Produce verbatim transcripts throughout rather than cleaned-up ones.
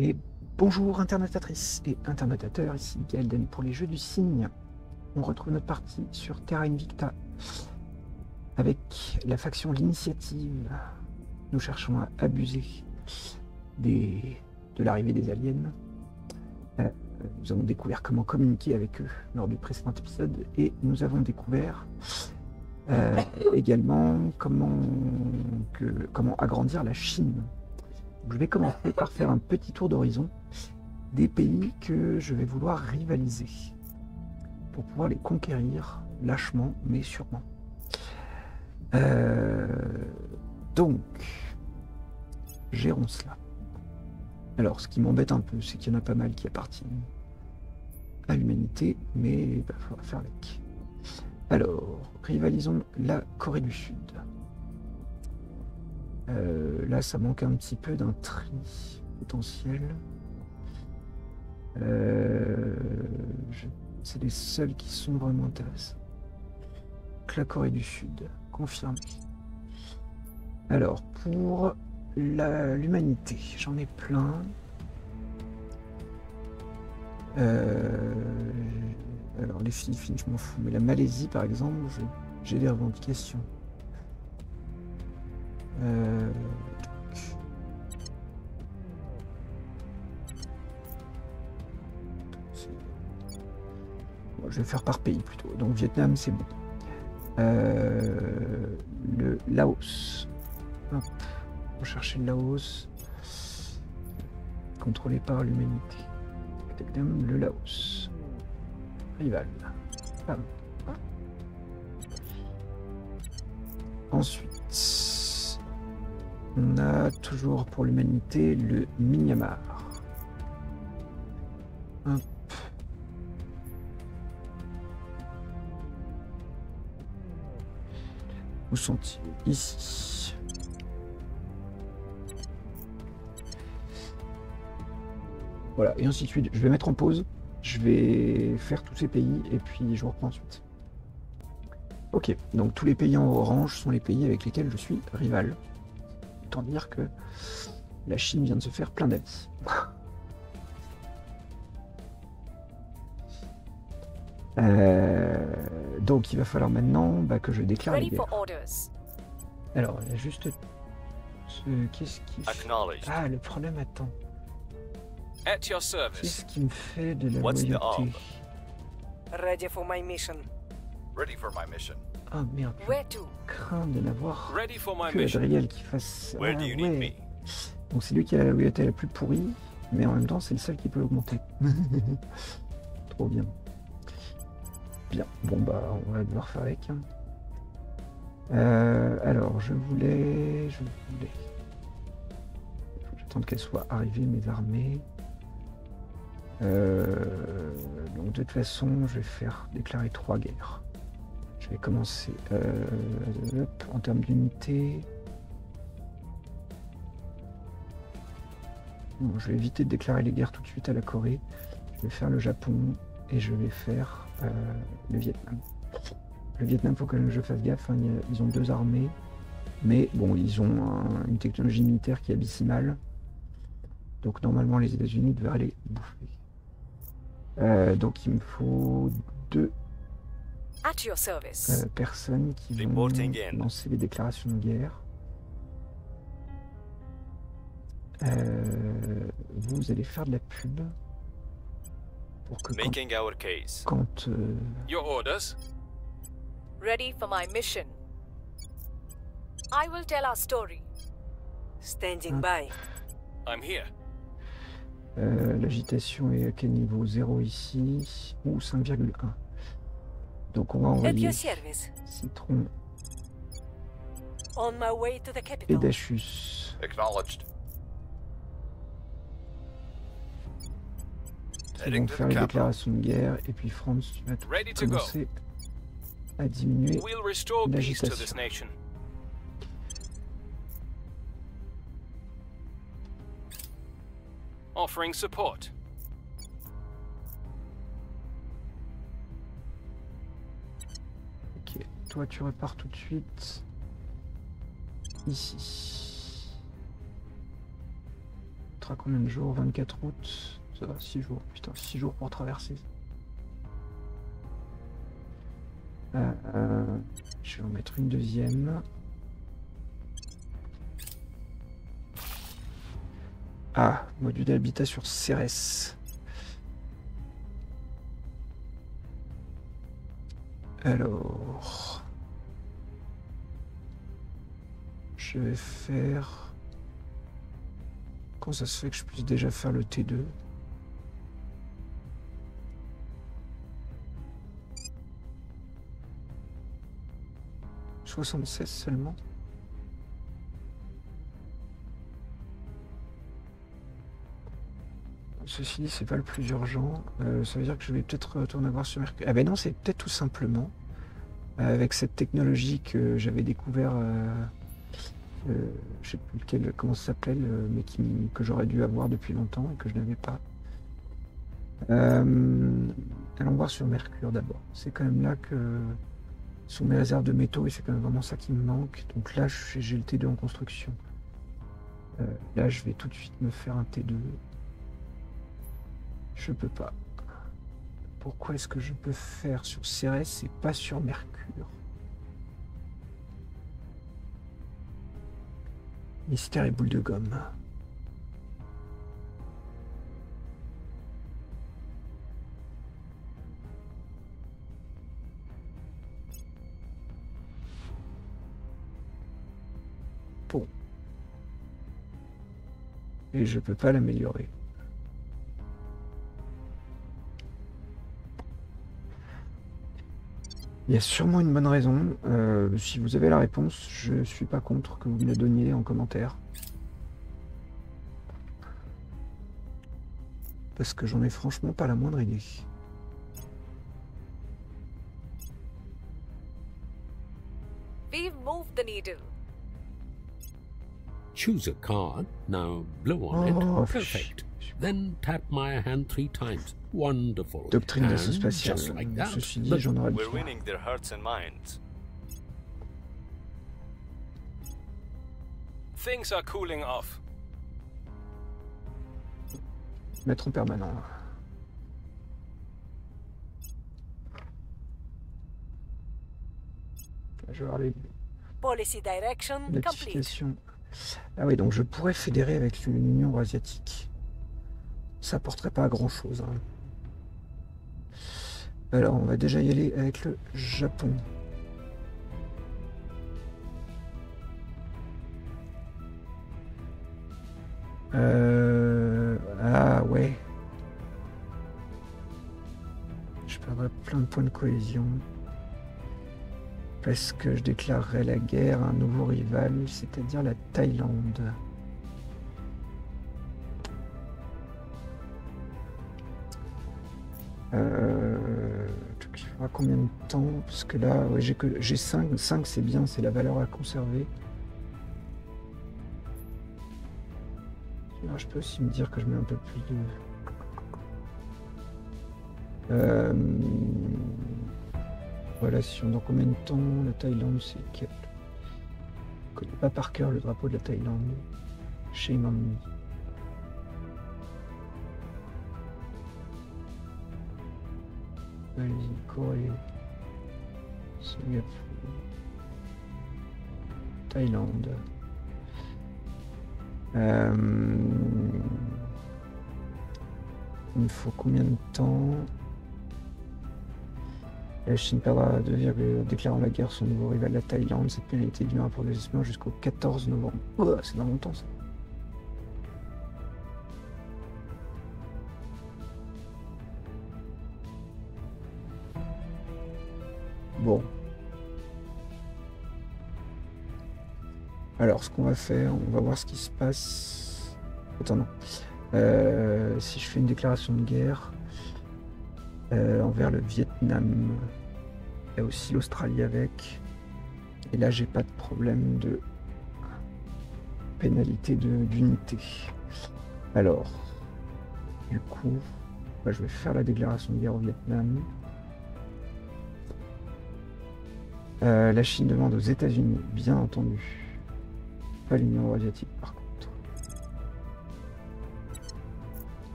Et bonjour internatatrices et internatateurs, ici Gaelden pour les jeux du cygne. On retrouve notre partie sur Terra Invicta avec la faction l'initiative. Nous cherchons à abuser des, de l'arrivée des aliens. Euh, nous avons découvert comment communiquer avec eux lors du précédent épisode et nous avons découvert euh, également comment, que, comment agrandir la Chine. Donc, je vais commencer par faire un petit tour d'horizon des pays que je vais vouloir rivaliser pour pouvoir les conquérir lâchement mais sûrement. Euh, donc, gérons cela. Alors, ce qui m'embête un peu, c'est qu'il y en a pas mal qui appartiennent à l'humanité, mais il bah, faudra faire avec. Alors, rivalisons la Corée du Sud. Euh, là, ça manque un petit peu d'un tri potentiel. Euh, c'est les seuls qui sont vraiment intéressants. Donc, la Corée du Sud, confirmé. Alors, pour... l'humanité, j'en ai plein. Euh, alors les Philippines, je m'en fous, mais la Malaisie par exemple, j'ai des revendications. Euh, bon, je vais faire par pays plutôt. Donc Vietnam, c'est bon. Euh, le Laos. Hop. Chercher le Laos, contrôlé par l'humanité. Le Laos, rival. Ah. Ensuite, on a toujours pour l'humanité le Myanmar. Hop. Où sont-ils? Ici. Voilà, et ainsi de suite. Je vais mettre en pause, je vais faire tous ces pays, et puis je vous reprends ensuite. Ok, donc tous les pays en orange sont les pays avec lesquels je suis rival. Autant dire que la Chine vient de se faire plein d'avis. euh, donc il va falloir maintenant bah, que je déclare les guerres. Alors, il y a juste... Ce... Qu'est-ce qui... Ah, le problème, attends. Qu'est-ce qui me fait de la loyauté? Ready for my mission. Ready for my mission. Ah merde, je crains de n'avoir que Adriel qui fasse... Ah, ouais. Donc c'est lui qui a la loyauté la plus pourrie, mais en même temps c'est le seul qui peut l'augmenter. Trop bien. Bien, bon bah on va devoir faire avec. Hein. Euh, alors je voulais... Je voulais... J'attends qu'elle soit arrivée, mes armées. Euh, donc de toute façon, je vais faire déclarer trois guerres. Je vais commencer euh, en termes d'unité. Bon, je vais éviter de déclarer les guerres tout de suite à la Corée. Je vais faire le Japon et je vais faire euh, le Vietnam. Le Vietnam, faut quand même que je fasse gaffe. Hein, ils ont deux armées, mais bon, ils ont un, une technologie militaire qui est abyssimale. Donc normalement les États-Unis devraient aller bouffer. Euh, donc il me faut deux euh, personnes qui vont lancer les déclarations de guerre. Euh, vous allez faire de la pub pour que quand, quand euh... Your orders. Ready for my mission. I will tell our story. Standing by. I'm here. Euh, L'agitation est à quel niveau? Zéro ici, ou cinq virgule un. Donc on va envoyer Citron. On my way to the capital. Edeschus. Acknowledged. Ils vont faire les déclarations de guerre, et puis Franz, tu vas tout commencer à diminuer l'agitation. Offering support. Ok, toi tu repars tout de suite ici. fera combien de jours? vingt-quatre août, ça va, six jours. Putain, six jours pour traverser. Euh, euh, je vais en mettre une deuxième. Ah, module d'habitat sur Cérès. Alors... je vais faire... Comment ça se fait que je puisse déjà faire le T deux? soixante-seize seulement. Ceci dit, c'est pas le plus urgent. Euh, ça veut dire que je vais peut-être retourner voir ce mercure. Ah ben non, c'est peut-être tout simplement euh, avec cette technologie que j'avais découvert. Euh, euh, je sais plus lequel, comment ça s'appelait, euh, mais qui, que j'aurais dû avoir depuis longtemps et que je n'avais pas. Euh, allons voir sur mercure d'abord. C'est quand même là que sont mes réserves de métaux et c'est quand même vraiment ça qui me manque. Donc là, j'ai le T deux en construction. Euh, là, je vais tout de suite me faire un T deux. Je peux pas. Pourquoi est-ce que je peux faire sur Cérès et pas sur Mercure? Mystère et boule de gomme. Bon. Et je peux pas l'améliorer. Il y a sûrement une bonne raison. Euh, si vous avez la réponse, je ne suis pas contre que vous me la donniez en commentaire. Parce que j'en ai franchement pas la moindre idée. We've moved the needle. Choose a card. Now blow on it. Oh, perfect. Then tap my hand three times. Wonderful. Doctrine and d'assaut spatiale. Just like that. Ceci dit, j'en aurais we're winning their hearts and minds. Things are cooling off. Mettre en permanent. Je vais voir les policy direction complete. Ah oui, donc je pourrais fédérer avec l'Union asiatique. Ça porterait pas à grand chose. Hein. Alors, on va déjà y aller avec le Japon. Euh... Ah ouais. Je perdrais plein de points de cohésion. Parce que je déclarerais la guerre à un nouveau rival, c'est-à-dire la Thaïlande. Euh, je sais pas combien de temps, parce que là, ouais, j'ai que j'ai cinq, cinq, c'est bien, c'est la valeur à conserver. Alors, je peux aussi me dire que je mets un peu plus de... Euh, relation, dans combien de temps la Thaïlande, c'est lequel? Je connais pas par cœur le drapeau de la Thaïlande. Shame on me. Corée, Singapour, Thaïlande. Euh, il me faut combien de temps? La Chine perdra deux virgule déclarant la guerre son nouveau rival, la Thaïlande. Cette pénalité durera pour le déclenchement jusqu'au quatorze novembre. Oh, c'est dans longtemps ça. Bon. Alors, ce qu'on va faire, on va voir ce qui se passe. Attends, non. Euh, si je fais une déclaration de guerre euh, envers le Vietnam, il y a aussi l'Australie avec. Et là, j'ai pas de problème de pénalité d'unité. Alors, du coup, bah, je vais faire la déclaration de guerre au Vietnam. Euh, la Chine demande aux États-Unis, bien entendu. Pas l'Union asiatique, par contre.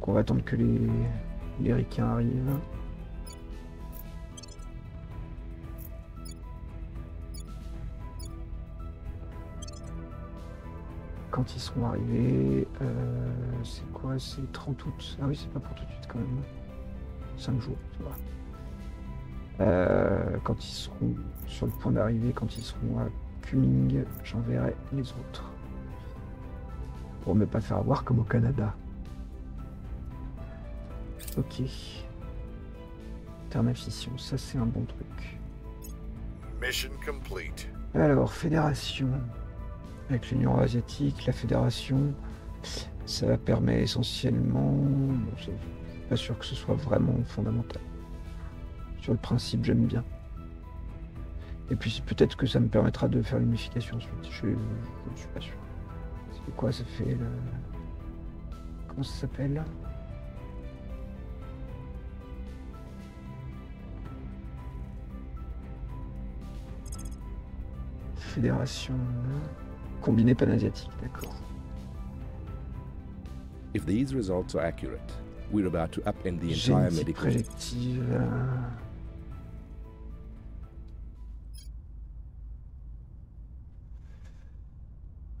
Donc on va attendre que les, les ricains arrivent. Quand ils seront arrivés, euh, c'est quoi? C'est trente août. Ah oui, c'est pas pour tout de suite quand même. cinq jours, ça va. Euh, quand ils seront sur le point d'arriver, quand ils seront à Cumming, j'enverrai les autres. Pour ne pas faire avoir comme au Canada. Ok. Intermission, ça c'est un bon truc. Mission complete. Alors, fédération. Avec l'Union asiatique, la fédération, ça permet essentiellement... Bon, c'est pas sûr que ce soit vraiment fondamental. Sur le principe, j'aime bien. Et puis peut-être que ça me permettra de faire l'unification ensuite. Je ne suis pas sûr. C'est quoi ça fait le... Comment ça s'appelle? Fédération... Combiné panasiatique, d'accord. If these results are accurate, we're about to upend the entire medical.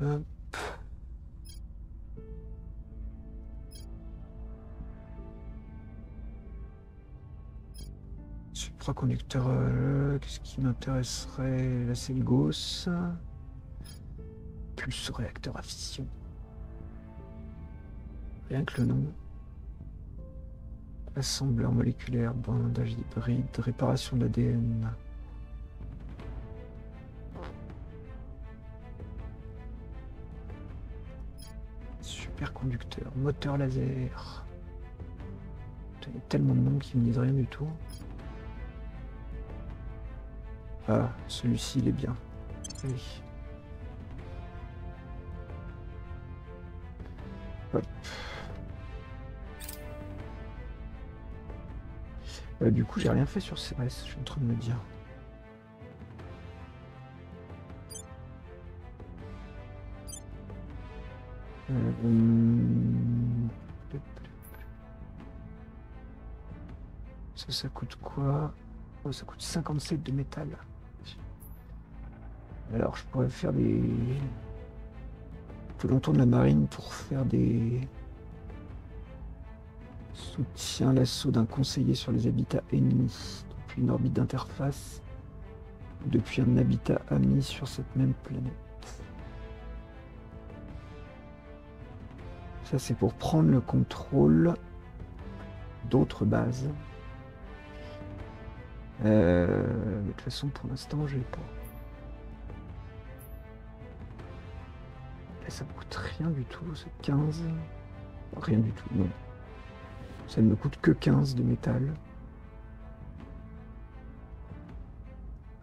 Hop. Supraconducteur, euh, qu'est-ce qui m'intéresserait? La Selgos. Plus réacteur à fission. Rien que le nom. Assembleur moléculaire, bandage hybride, réparation de l'A D N. Superconducteur, moteur laser. Il y a tellement de noms qui ne me disent rien du tout. Ah, celui-ci il est bien. Oui. Hop. Euh, du coup, j'ai rien fait sur C R S, je suis en train de me dire. Hum... Ça, ça coûte quoi? Oh, ça coûte cinquante-sept de métal. Alors, je pourrais faire des... longtemps de la marine pour faire des soutiens l'assaut d'un conseiller sur les habitats ennemis depuis une orbite d'interface depuis un habitat ami sur cette même planète. Ça c'est pour prendre le contrôle d'autres bases. Euh, mais de toute façon pour l'instant j'ai pas. Ça me coûte rien du tout, c'est quinze. Rien du tout, non. Ça ne me coûte que quinze de métal.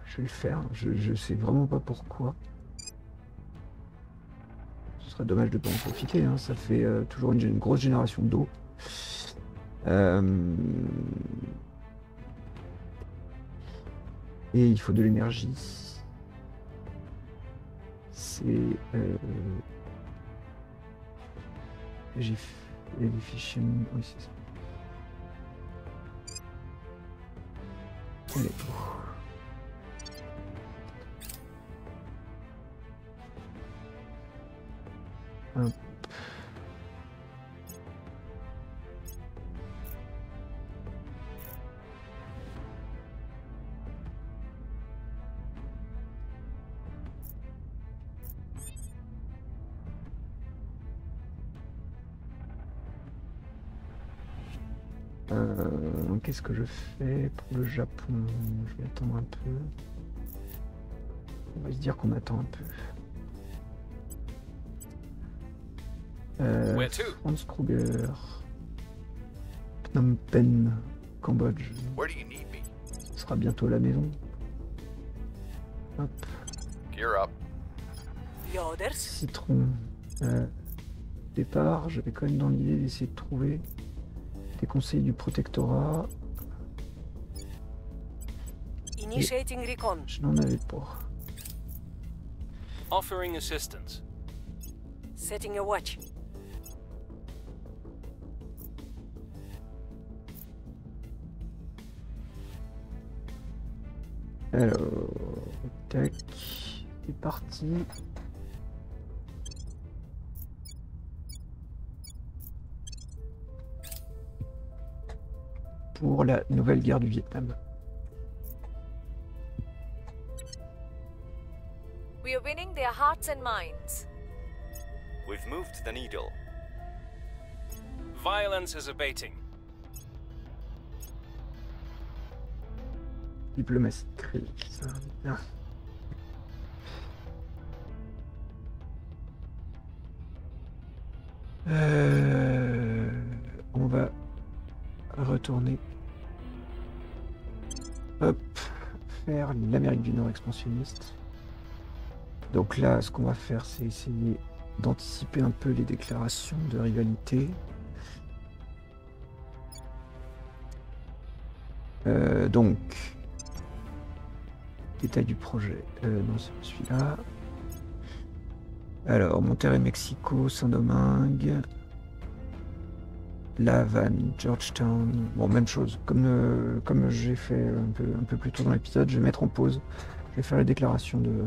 Je vais le faire, je, je sais vraiment pas pourquoi. Ce serait dommage de ne pas en profiter, hein. Ça fait euh, toujours une, une grosse génération d'eau. Euh... Et il faut de l'énergie. C'est... Euh... J'ai les fichiers. Oui, c'est ça. Allez. Hop. Euh, Qu'est-ce que je fais pour le Japon? Je vais attendre un peu. On va se dire qu'on attend un peu. Euh, Franz Kruger. Phnom Penh, Cambodge. Ce sera bientôt à la maison. Hop. Gear up. Citron. Euh, départ, j'avais quand même dans l'idée d'essayer de trouver des conseils du protectorat. Initiating recon. Je n'en avais pas. Offering assistance. Setting a watch. Alors, tac, c'est parti. Pour la nouvelle guerre du Vietnam. We are winning their hearts and minds. We've moved the needle. Violence is abating. Diplomatie de crise. Bien. Euh, on va retourner. Hop, faire l'Amérique du Nord expansionniste. Donc là, ce qu'on va faire, c'est essayer d'anticiper un peu les déclarations de rivalité. Euh, donc, détail du projet. Euh, non, c'est celui-là. Alors, Monterrey, Mexico, Saint-Domingue, La Havane, Georgetown. Bon, même chose. Comme, euh, comme j'ai fait un peu, un peu plus tôt dans l'épisode, je vais mettre en pause. Je vais faire les déclarations de...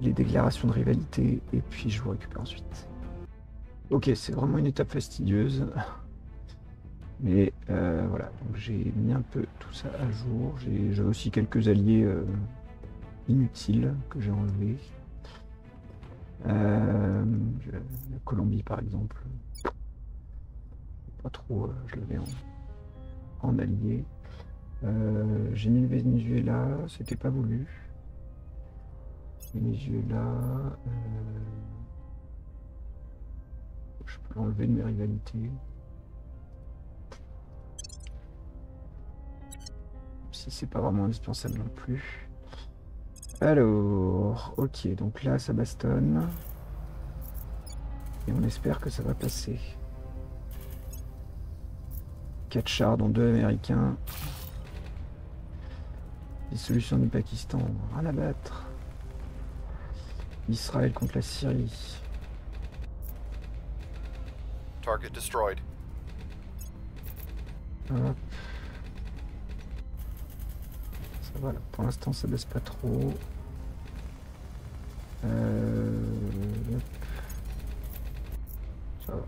les déclarations de rivalité, et puis je vous récupère ensuite. Ok, c'est vraiment une étape fastidieuse. Mais euh, voilà, j'ai mis un peu tout ça à jour. J'ai aussi quelques alliés euh, inutiles que j'ai enlevés. Euh, la Colombie, par exemple. Pas trop, euh, je l'avais en, en allié. Euh, j'ai mis le Venezuela, c'était pas voulu. Venezuela, euh... je peux l'enlever de mes rivalités. Si c'est pas vraiment indispensable non plus. Alors, ok, donc là ça bastonne. Et on espère que ça va passer. quatre chars dont deux américains. Dissolution du Pakistan, rien à battre. Israël contre la Syrie. Target destroyed. Voilà. Ça va là. Pour l'instant ça baisse pas trop. Euh... Ça va.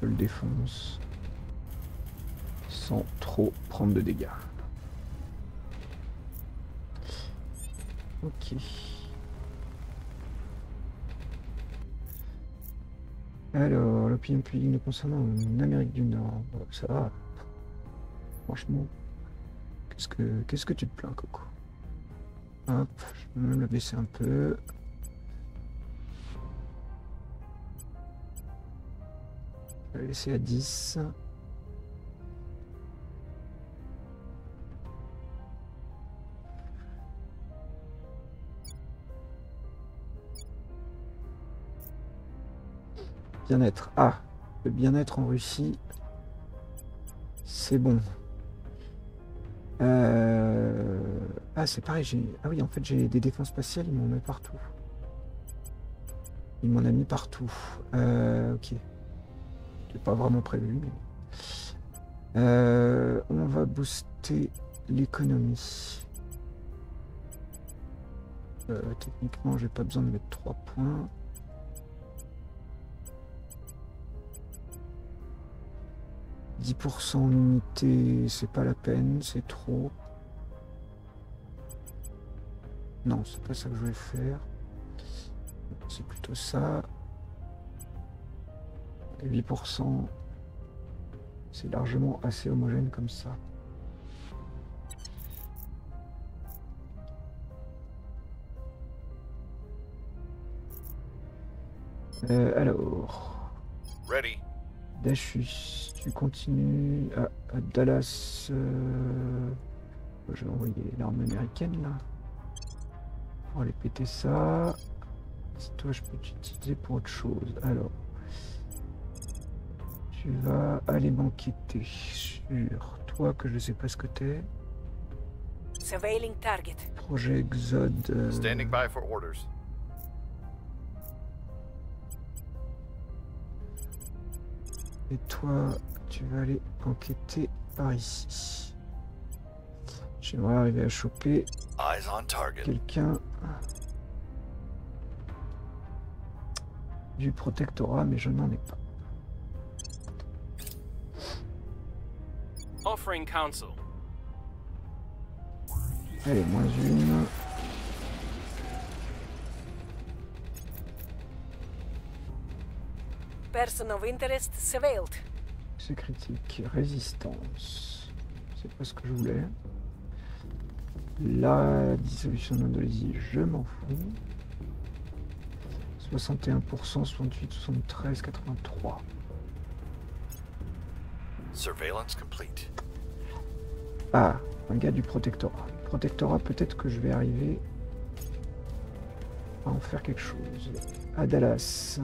Je le défonce. Sans trop prendre de dégâts. Ok. Alors, l'opinion publique nous concernant en Amérique du Nord, ça va. Franchement, qu'est-ce que qu'est-ce que tu te plains, Coco? Hop, je vais même le baisser un peu. Je vais le laisser à dix. Bien-être. Ah, le bien-être en Russie, c'est bon. Euh... Ah, c'est pareil, j'ai... Ah oui, en fait, j'ai des défenses spatiales, ils m'en met partout. Il m'en a mis partout. Euh, ok. C'est pas vraiment prévu, mais... Euh, on va booster l'économie. Euh, techniquement, j'ai pas besoin de mettre trois points. dix pour cent unité, c'est pas la peine, c'est trop. Non, c'est pas ça que je voulais faire. C'est plutôt ça. Et huit pour cent, c'est largement assez homogène comme ça. Euh, alors... Ready. Edeschus, tu continues à, à Dallas. Euh... Je vais envoyer l'arme américaine là. On va aller péter ça. Si toi je peux t'utiliser pour autre chose. Alors, tu vas aller m'enquêter sur toi que je ne sais pas ce que t'es. Surveilling target. Projet Exode. Euh... Standing by for orders. Et toi, tu vas aller enquêter par ici. Je si on va arriver à choper quelqu'un du protectorat, mais je n'en ai pas. Offering counsel. Allez, moins une. Person of interest surveilled. C'est critique, résistance. C'est pas ce que je voulais. La dissolution d'Indonésie, je m'en fous. soixante et un pour cent, soixante-huit, soixante-treize, quatre-vingt-trois. Surveillance complete. Ah, un gars du protectorat. Protectorat, peut-être que je vais arriver à en faire quelque chose. À Dallas.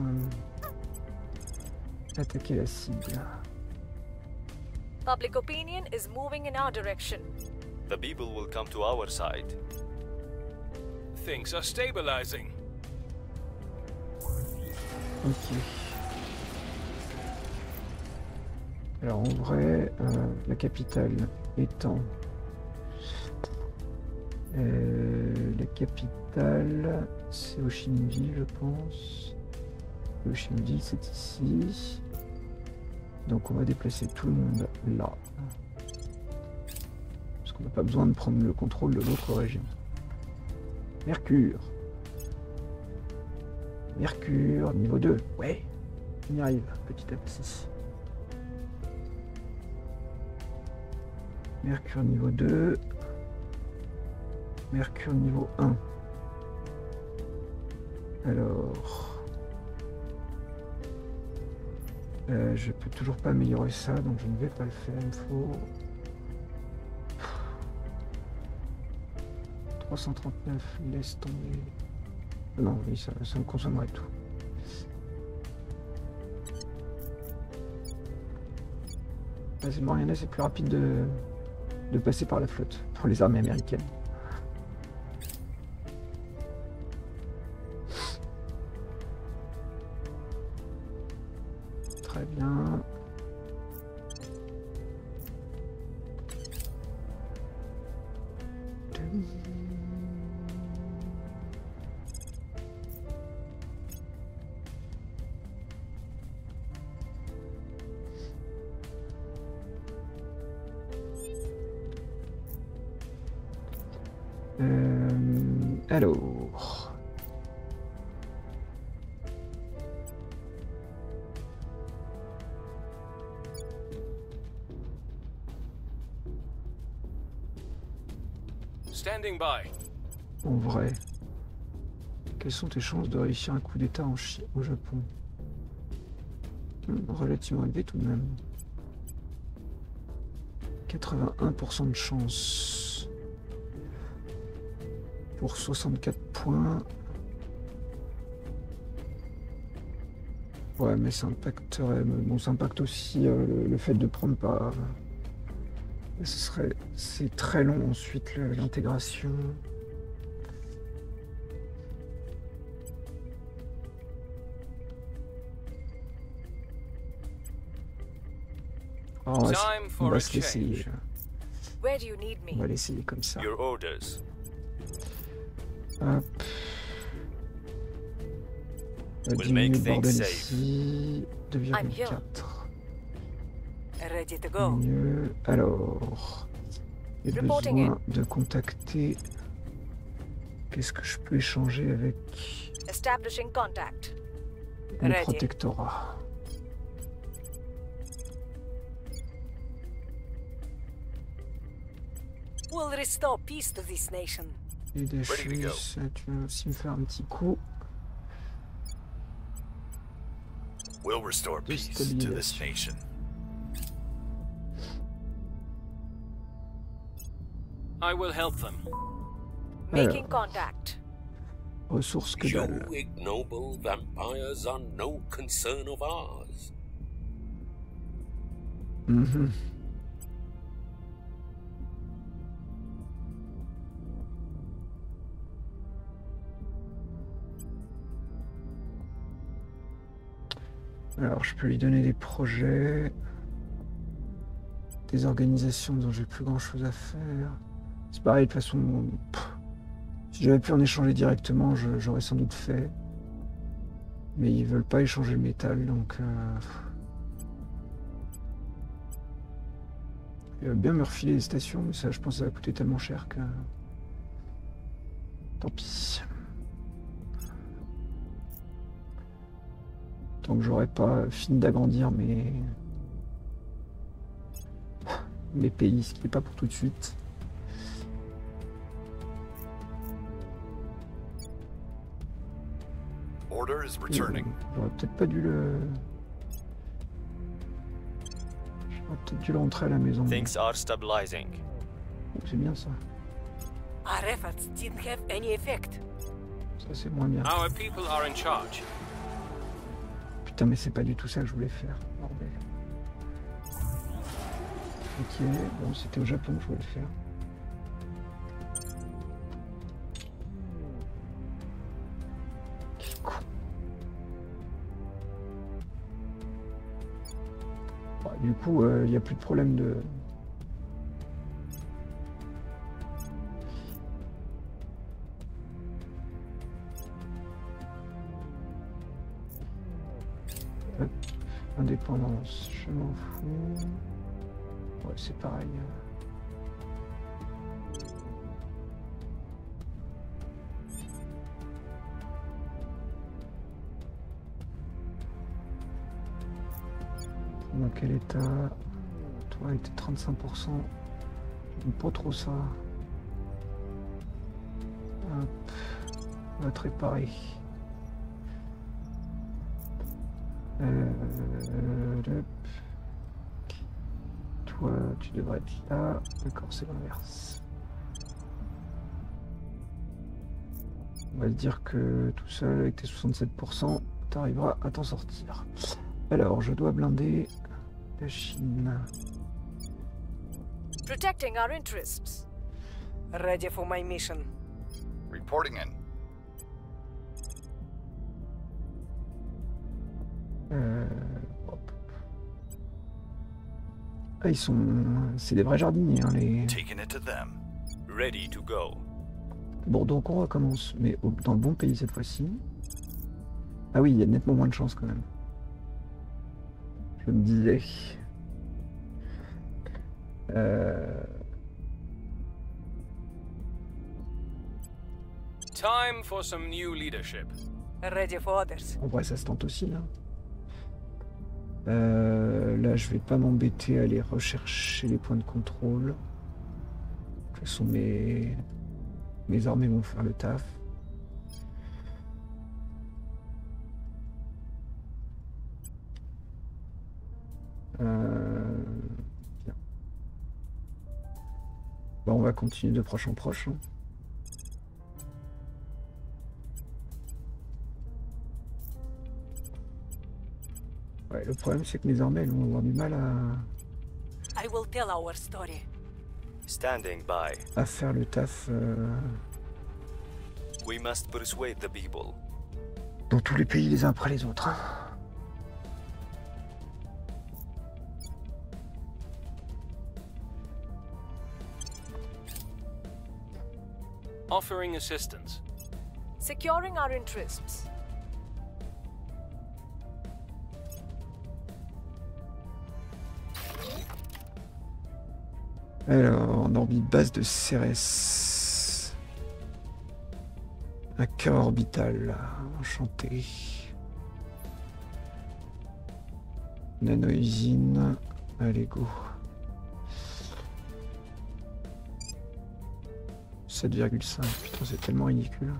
Attaquer la cible. Public opinion is moving in our direction. The people will come to our side. Things are stabilizing. Ok. Alors en vrai, euh, la capitale étant... Euh, la capitale, c'est Ho Chi Minh Ville, je pense. Ho Chi Minh Ville, c'est ici. Donc on va déplacer tout le monde là. Parce qu'on n'a pas besoin de prendre le contrôle de l'autre région. Mercure. Mercure, niveau deux. Ouais, on y arrive petit à petit. Mercure niveau deux. Mercure niveau un. Alors... Euh, je peux toujours pas améliorer ça, donc je ne vais pas le faire, il me faut... trois cent trente-neuf, laisse tomber... Non, oui, ça, ça me consommerait tout. Ah, c'est Mariana, c'est plus rapide de... de passer par la flotte, pour les armées américaines. Très bien. Euh, alors... Standing by. En vrai, quelles sont tes chances de réussir un coup d'état en Chine, au Japon? hmm, Relativement élevé tout de même. quatre-vingt-un pour cent de chance. Pour soixante-quatre points. Ouais, mais ça impacterait. Bon, ça impacte aussi euh, le, le fait de prendre pas. Ce serait, c'est très long ensuite l'intégration. Oh, on, on va se l'essayer. On va l'essayer comme ça. Hop. On va diminuer le bordel ici. deux virgule quatre. Ready to go. Mieux. Alors, j'ai besoin de contacter. Qu'est-ce que je peux échanger avec le protectorat? We'll restore peace to this nation. Et des choses, tu vas aussi me faire un petit coup. We'll restore peace to this nation. I will help them. Making contact. Ressources que dalle. You ignoble vampires are no concern of ours. Mm-hmm. Alors, je peux lui donner des projets, des organisations dont j'ai plus grand chose à faire. C'est pareil, de toute façon, pff, si j'avais pu en échanger directement, j'aurais sans doute fait. Mais ils veulent pas échanger le métal, donc... Euh... Ils veulent bien me refiler les stations, mais ça, je pense que ça va coûter tellement cher que... Tant pis. Tant que j'aurais pas fini d'agrandir mes... mes pays, ce qui n'est pas pour tout de suite. J'aurais peut-être pas dû le... J'aurais peut-être dû l'entrer à la maison. C'est bien ça. Ça c'est moins bien. Putain mais c'est pas du tout ça que je voulais faire. Bordel. Ok, bon c'était au Japon que je voulais le faire. Du coup, il euh, n'y a plus de problème de... Hop. Indépendance, je m'en fous. Ouais, c'est pareil. Dans quel état? Toi, était trente-cinq pour cent. J'aime pas trop ça. Hop. On va te réparer. Euh, Toi, tu devrais être là. D'accord, c'est l'inverse. On va se dire que tout seul, avec tes soixante-sept pour cent, tu arriveras à t'en sortir. Alors, je dois blinder... La Chine. Protecting our interests. Ready for my mission. Reporting in. Euh... Hop. Ah, ils sont... C'est des vrais jardiniers, hein, les... Taking it to them. Ready to go. Bon, donc on recommence, mais au... dans le bon pays cette fois-ci. Ah oui, il y a nettement moins de chance quand même. Je me disais. Euh... Time for some new leadership. Ready for others. En vrai, ça se tente aussi, là. Euh, là, je vais pas m'embêter à aller rechercher les points de contrôle. De toute façon, mes, mes armées vont faire le taf. Euh... Bien. Bon, on va continuer de proche en proche. Hein. Ouais, le problème c'est que mes armées elles vont avoir du mal à... I will tell our story. Standing by. À faire le taf. Euh... We must persuade the people. Dans tous les pays les uns après les autres. Hein. Offering assistance. Securing our interests. Alors, en orbite basse de Cérès. Un cœur orbital, enchanté. Nanousine, allez go. sept virgule cinq, putain c'est tellement ridicule.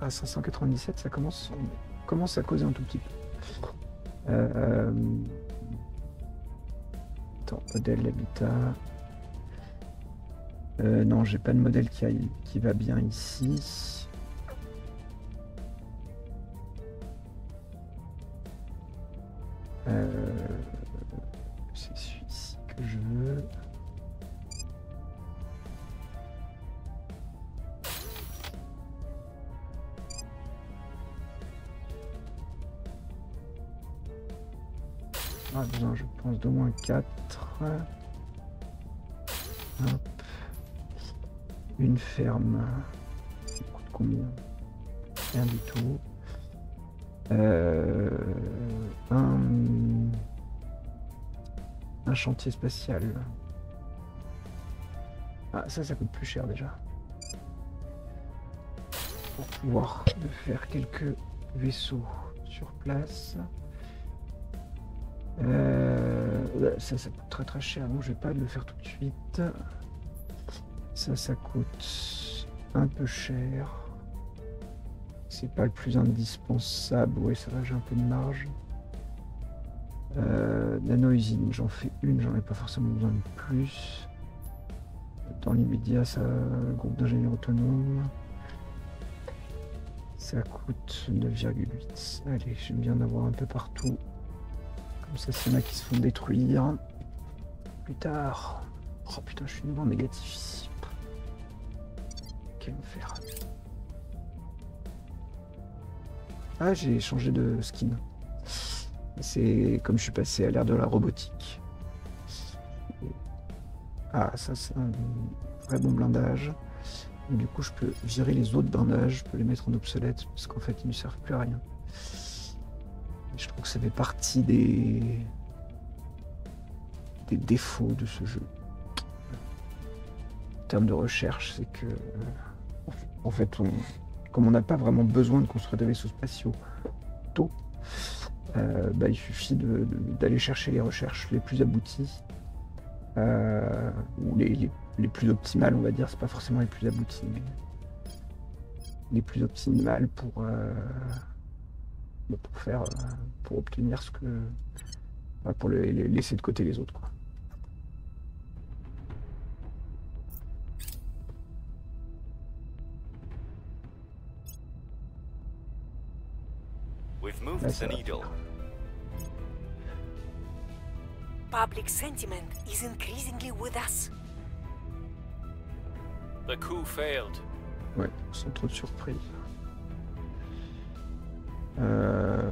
À cinq cent quatre-vingt-dix-sept, ça commence, on commence à causer un tout petit peu. Euh, euh... Attends, modèle d'habitat. Euh, non, j'ai pas de modèle qui, a, qui va bien ici. Euh, c'est celui-ci que je veux. on aura besoin, je pense, d'au moins quatre. Hop. Une ferme. Ça coûte combien? Rien du tout. Euh, un, un chantier spatial. Ah, ça, ça coûte plus cher déjà. Pour pouvoir faire quelques vaisseaux sur place. Euh, ça, ça coûte très très cher, donc je vais pas le faire tout de suite. Ça, ça coûte un peu cher. C'est pas le plus indispensable. Ouais, ça va, j'ai un peu de marge. Euh, nano-usine, j'en fais une, j'en ai pas forcément besoin de plus. Dans l'immédiat, ça, groupe d'ingénieurs autonomes. Ça coûte neuf virgule huit. Allez, j'aime bien en avoir un peu partout. Comme ça, c'est là qui se font détruire plus tard. Oh putain, je suis nouveau en négatif ici. Quel enfer. Ah, j'ai changé de skin. C'est comme je suis passé à l'ère de la robotique. Ah, ça c'est un vrai bon blindage. Et du coup, je peux virer les autres blindages, je peux les mettre en obsolète parce qu'en fait, ils ne servent plus à rien. Et je trouve que ça fait partie des des défauts de ce jeu. En termes de recherche, c'est que en fait, on... comme on n'a pas vraiment besoin de construire des vaisseaux spatiaux tôt, euh, bah, il suffit de, de, d'aller chercher les recherches les plus abouties. Euh, ou les, les, les plus optimales, on va dire, c'est pas forcément les plus abouties, mais les plus optimales pour, euh, pour faire, pour obtenir ce que, pour les, les laisser de côté les autres, quoi. We've moved Là, the needle. Public sentiment is increasingly with us. The coup failed. Ouais, sans trop de surprise. Euh...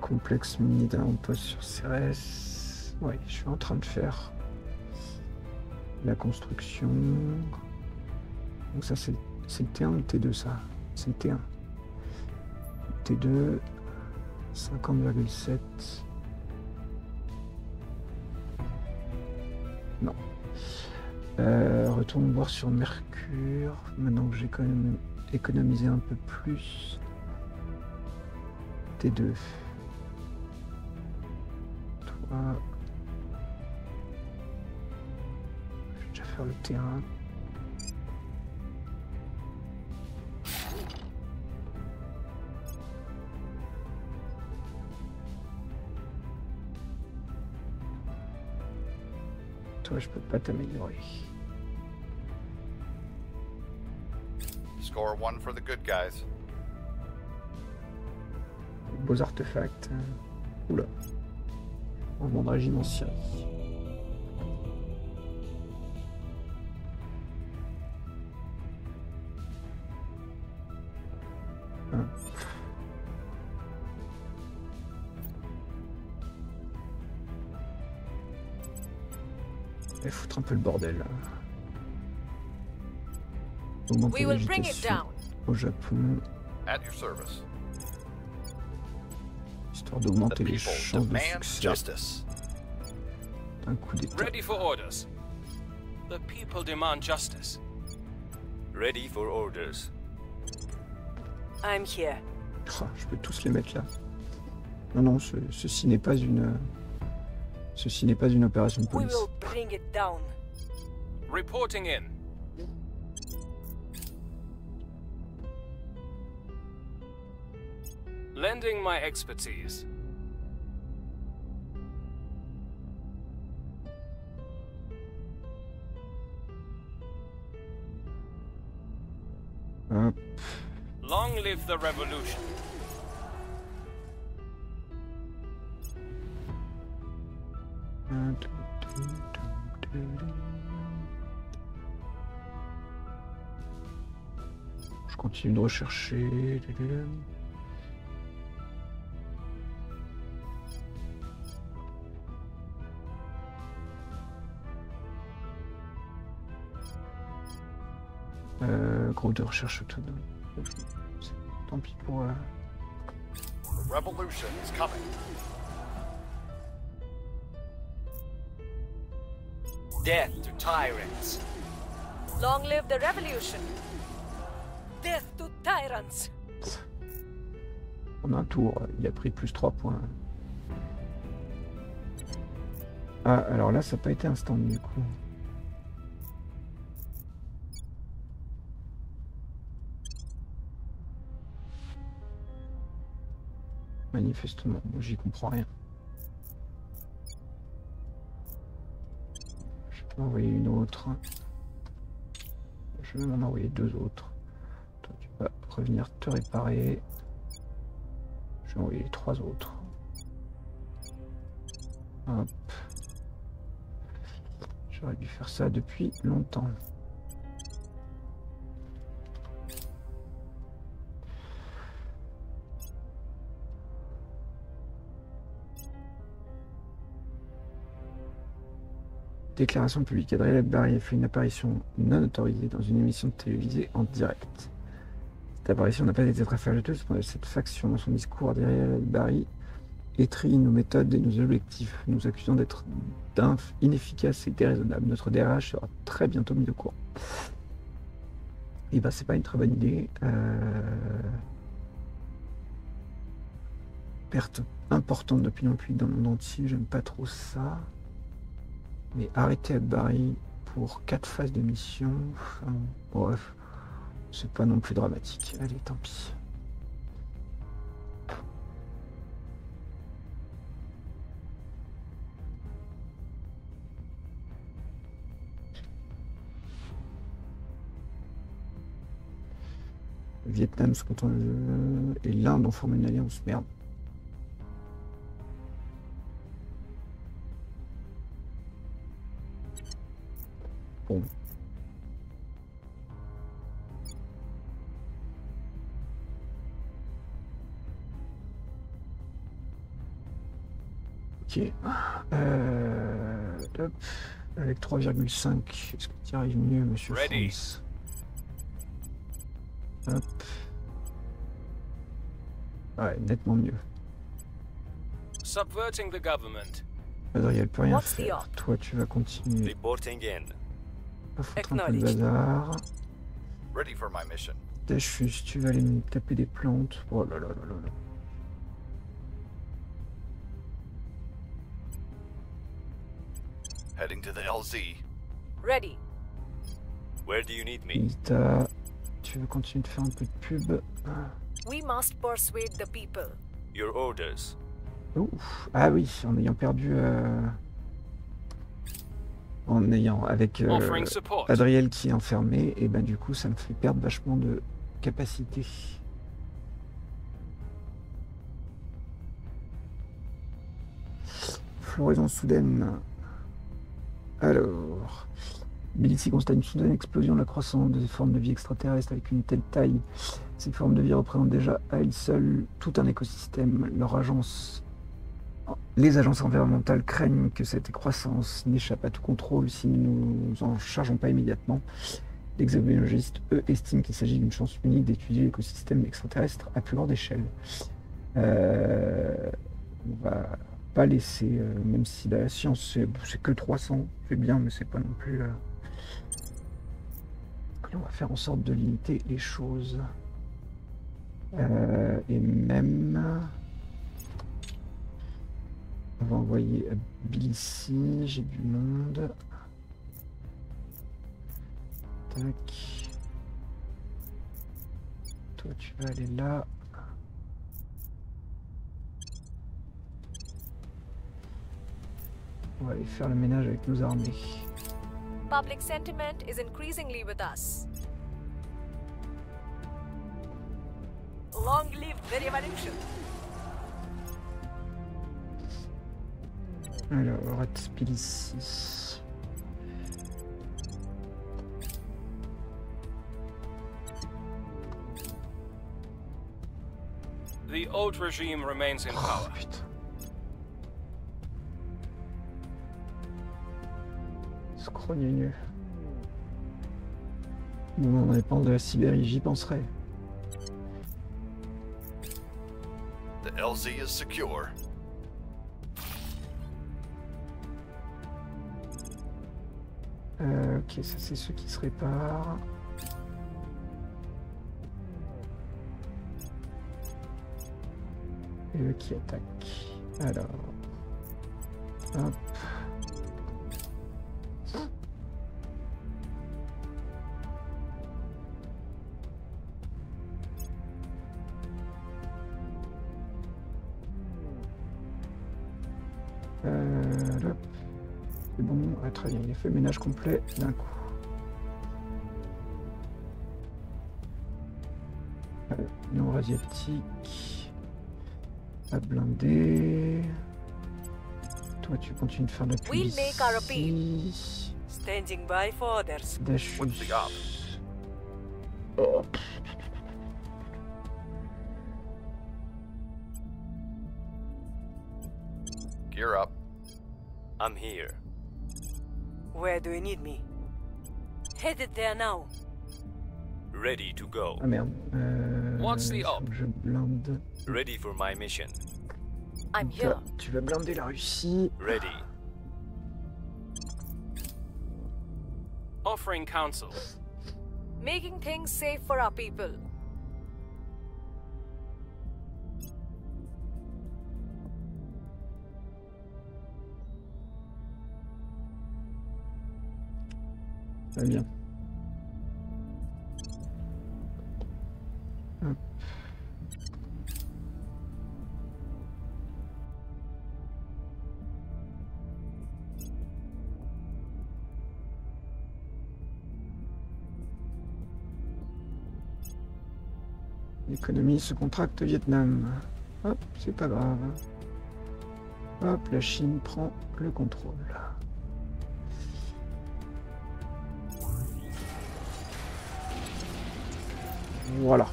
Complexe militaire en poste sur Cérès. Ouais, je suis en train de faire la construction. Donc ça c'est le T un ou le T deux, ça? C'est le T un. T deux, cinquante virgule sept. Non. Euh, retourne voir sur Mercure, maintenant que j'ai quand même économisé un peu plus. T deux. Toi. Je vais déjà faire le T un. Je peux pas t'améliorer. Score one for the good guys. Beaux artefacts. Oula. Mouvement de régime ancien. Hein. Et foutre un peu le bordel. Augmenter l'agitation au Japon. Histoire d'augmenter les chances de succès. Un coup d'état. Ready for orders. The people demand justice. Ready for orders. I'm here. Oh, je peux tous les mettre là. Non, non, ce, ceci n'est pas une... Ceci n'est pas une opération de police. Reporting in. Lending my expertise. Hop. Long live the revolution. continue de rechercher. Euh, groupe de recherche autonome. Tant pis pour... Euh... Revolution is coming. Death to tyrants. Long live the revolution. Death to tyrants. En un tour, il a pris plus trois points. Ah, alors là, ça n'a pas été instant du coup. Manifestement, j'y comprends rien. Je peux envoyer une autre. Je vais m'en envoyer deux autres. Toi, tu vas revenir te réparer. Je vais envoyer les trois autres. Hop. J'aurais dû faire ça depuis longtemps. Déclaration publique. Adriel Barry a fait une apparition non autorisée dans une émission télévisée en direct. Cette apparition n'a pas été très fâcheuse pour cette faction. Dans son discours, Adriel Barry étrie nos méthodes et nos objectifs, nous accusant d'être inefficaces et déraisonnables. Notre D R H sera très bientôt mis au courant. Et ben, c'est pas une très bonne idée. Euh... Perte importante d'opinion publique dans le monde entier. J'aime pas trop ça. Mais arrêter à Barry pour quatre phases de mission, enfin, bref, c'est pas non plus dramatique. Allez, tant pis. Le Vietnam se contente de... et l'Inde ont formé une alliance, merde. Bon. Ok. Euh, hop. Avec trois virgule cinq, est-ce que tu arrives mieux, monsieur Franz? Hop. Ouais, nettement mieux. Subverting the government. Adriel peut rien faire. Toi, tu vas continuer. Foutre un peu de bazar. Edeschus, tu vas aller me taper des plantes. Oh là là là là là. Heading to the L Z. Ready. Where do you need me? Nita, tu veux continuer de faire un peu de pub? We must persuade the people. Your orders. Ouf. Ah oui, en ayant perdu. Euh... En ayant avec euh, Adriel qui est enfermé, et ben du coup ça me fait perdre vachement de capacité. Floraison soudaine. Alors, Billy constate une soudaine explosion de la croissance des formes de vie extraterrestres avec une telle taille. Ces formes de vie représentent déjà à elles seules tout un écosystème. Leur agence. Les agences environnementales craignent que cette croissance n'échappe à tout contrôle si nous nous en chargeons pas immédiatement. Les exobiologistes, eux, estiment qu'il s'agit d'une chance unique d'étudier l'écosystème extraterrestre à plus grande échelle. Euh, on va pas laisser, euh, même si la science c'est que trois cents, c'est bien, mais c'est pas non plus. Euh... On va faire en sorte de limiter les choses. Euh, et même. On va envoyer à Billy, j'ai du monde. Tac. Toi, tu vas aller là. On va aller faire le ménage avec nos armées. Public sentiment is increasingly with us. Long live the revolution. Alors, on va te spiller ici. old regime remains in power. Scro nu. Non, on dépend de la Sibérie, j'y penserai. The L Z is secure. Euh, ok, ça c'est ceux qui se réparent. Et eux qui attaquent. Alors. Hop. Euh, c'est bon, ah, très bien, il a fait le ménage complet d'un coup. Allez, Nord asiatique, à blinder. Toi, tu continues de faire de la publicité. Standing by for others. Oh. Gear up. I'm here. Where do you need me? Headed there now. Ready to go. Ah merde. Euh, What's the op? Je blinde. Ready for my mission. I'm here. Tu vas blinder la Russie. Ready. Offering counsel. Making things safe for our people. Très bien. Hop. L'économie se contracte au Vietnam. Hop, c'est pas grave. Hop, la Chine prend le contrôle. Voilà.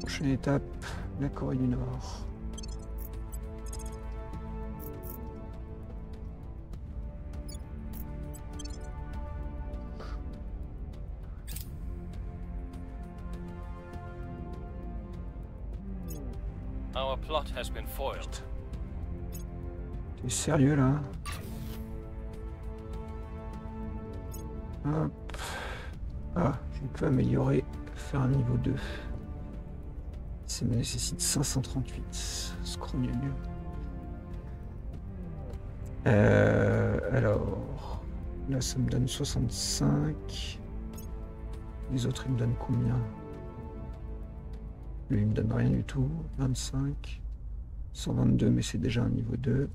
Prochaine étape, la Corée du Nord. Our plot has been foiled. T'es sérieux là? Hop. Ah, je peux améliorer, faire un niveau deux. Ça me nécessite cinq cent trente-huit. Scrogneux. Euh, alors, là ça me donne soixante-cinq. Les autres ils me donnent combien? Lui il me donne rien du tout. vingt-cinq. cent vingt-deux, mais c'est déjà un niveau deux.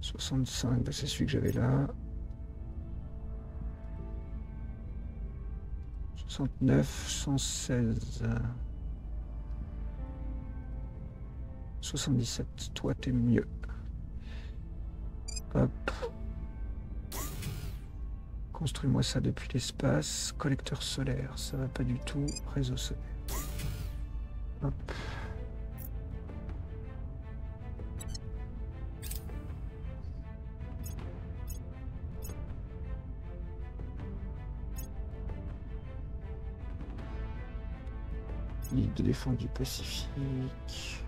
soixante-cinq, bah c'est celui que j'avais là. soixante-neuf, cent seize, soixante-dix-sept, toi t'es mieux. Hop. Construis-moi ça depuis l'espace. Collecteur solaire, ça va pas du tout. Réseau solaire. Hop. Ligue de défense du Pacifique.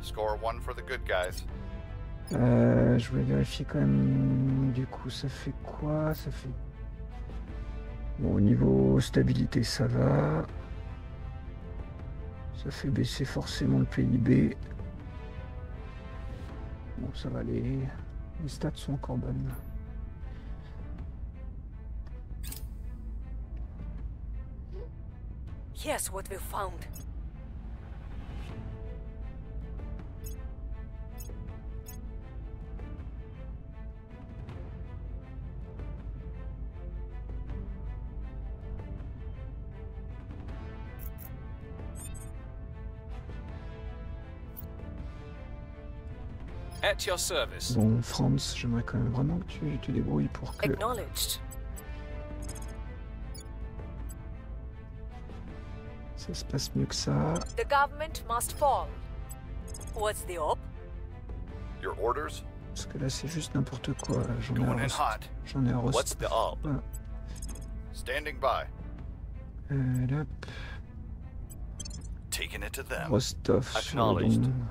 Score one for the good guys. Euh, je voulais vérifier quand même. Du coup, ça fait quoi? Ça fait. Bon, au niveau stabilité, ça va. Ça fait baisser forcément le P I B. Bon, ça va aller. Les stats sont encore bonnes. Guess what we found. Bon, Franz, j'aimerais quand même vraiment que tu te débrouilles pour que... ça se passe mieux que ça. The government must fall. What's the hope? Your orders? Parce que là, c'est juste n'importe quoi. J'en ai un reste. J'en ai un reste. What's the hope? Voilà. Standing by. Euh, hop. Taking it to them. Rostov, acknowledged. Sur le bon.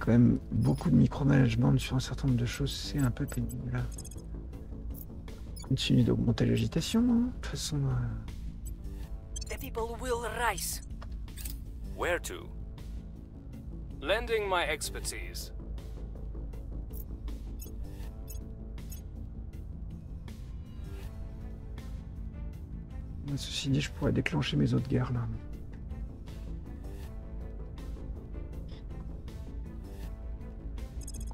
Quand même beaucoup de micromanagement sur un certain nombre de choses, c'est un peu pénible là. Continue d'augmenter l'agitation, hein. De toute façon. Euh... The people will rise. Where to? Lending my expertise. Ceci dit, je pourrais déclencher mes autres guerres là.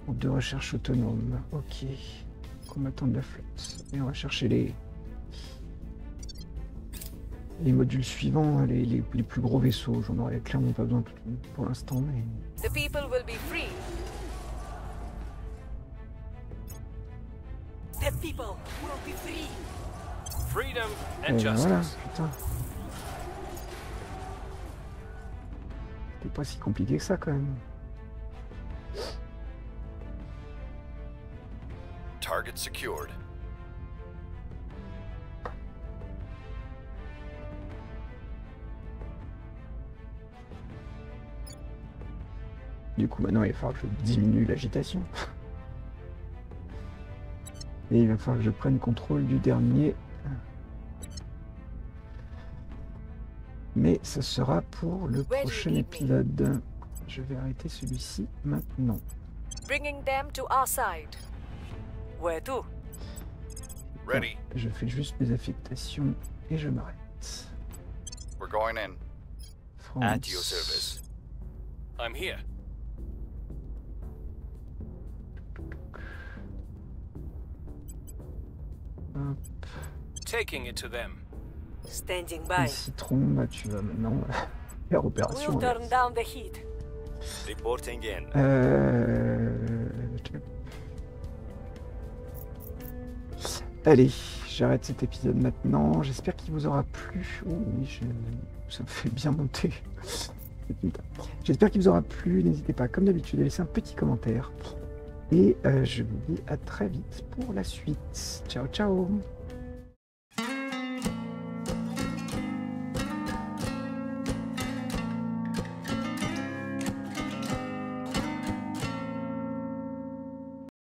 Groupe de recherche autonome. Ok. Combattant de la flotte. Et on va chercher les les modules suivants, les, les, les plus gros vaisseaux. J'en aurais clairement pas besoin pour l'instant, mais. The people will be free. The people will be free. Freedom and et justice. Voilà, putain. C'était pas si compliqué que ça quand même. Target secured. Du coup maintenant il va falloir que je diminue l'agitation. Et il va falloir que je prenne contrôle du dernier. Mais ce sera pour le prochain épisode. Je vais arrêter celui-ci maintenant. Bon, je fais juste mes affectations et je m'arrête. France. Hop. Taking it to them. Standing by. Et Citron, là, tu vas maintenant faire opération. Reporting in. Euh... Allez, j'arrête cet épisode maintenant. J'espère qu'il vous aura plu. Oh, oui, je... ça me fait bien monter. J'espère qu'il vous aura plu. N'hésitez pas, comme d'habitude, à laisser un petit commentaire. Et euh, je vous dis à très vite pour la suite. Ciao, ciao.